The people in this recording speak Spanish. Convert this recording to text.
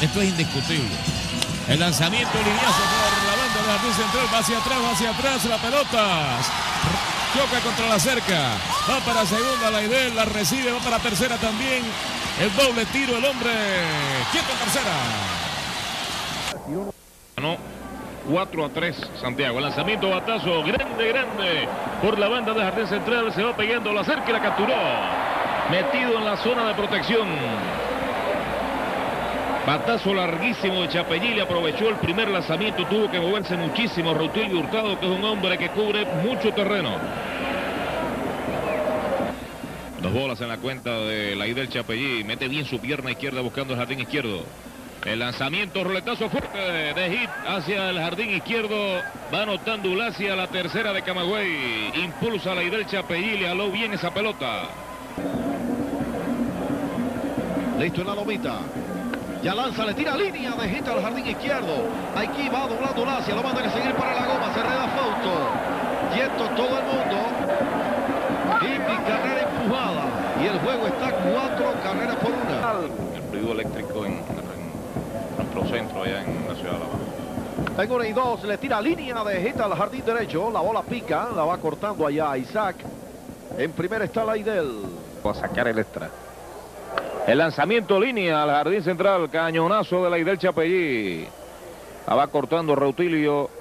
Esto es indiscutible. El lanzamiento lineazo por la banda de Jardín Central. Va hacia atrás la pelota. Choca contra la cerca. Va para segunda Laidel, la recibe, va para tercera también. El doble tiro, el hombre quieto en tercera. Ganó 4-3 Santiago. El lanzamiento, batazo, grande. Por la banda de Jardín Central se va pegando la cerca y la capturó. Metido en la zona de protección. Batazo larguísimo de Chapelli, le aprovechó el primer lanzamiento, tuvo que moverse muchísimo Rutilio Hurtado, que es un hombre que cubre mucho terreno. 2 bolas en la cuenta de Laidel Chapelli, mete bien su pierna izquierda buscando el jardín izquierdo. El lanzamiento, roletazo fuerte de hit hacia el jardín izquierdo, va anotando Ulacia, la tercera de Camagüey. Impulsa a Laidel Chapelli, le jaló bien esa pelota. Listo en la lomita. Ya lanza, le tira línea de hit al jardín izquierdo. Aquí va doblando Ulacia, lo manda a seguir para la goma. Cerreda Fausto. Quieto todo el mundo. Y mi carrera empujada. Y el juego está 4 carreras por 1. El ruido eléctrico en nuestro centro, allá en la ciudad de La Habana. En 1 y 2, le tira línea de hit al jardín derecho. La bola pica, la va cortando allá Isaac. En primera está Laidel. Va a sacar el extra. El lanzamiento línea al jardín central, cañonazo de Laidel Chapelli. La va cortando Rutilio.